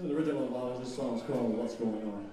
This is the original Abolish. This song's called What's Going On.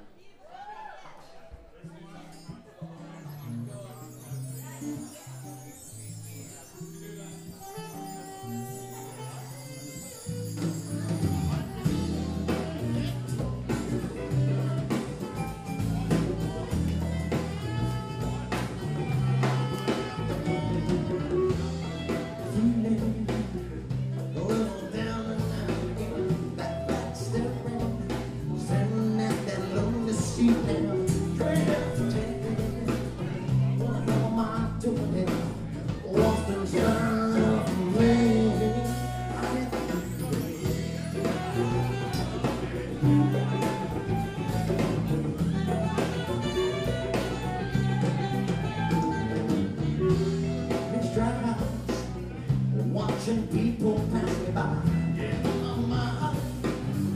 Watching people pass me by, yeah, on my heart.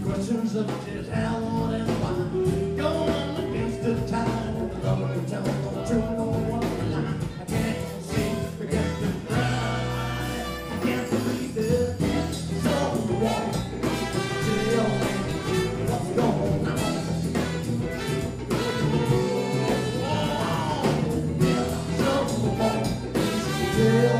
Questions of just how, what, and why. Going against the tide, love to tell no truth, no one lie. I can't see, I got to cry. I can't believe it. It's all wrong. Still, what's going on? It's all wrong. Still.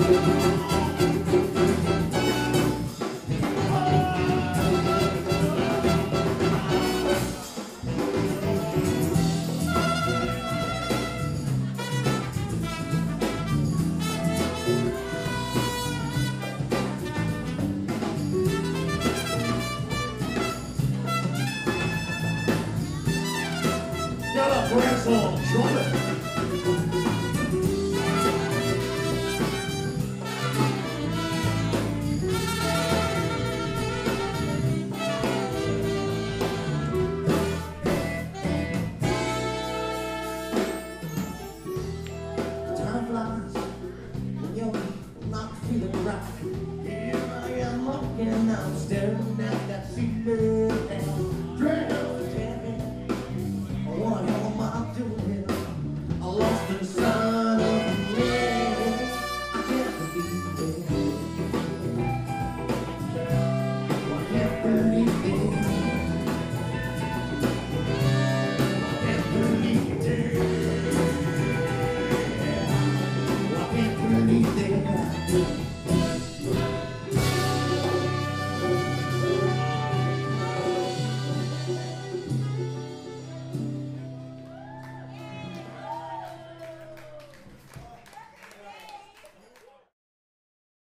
Thank you.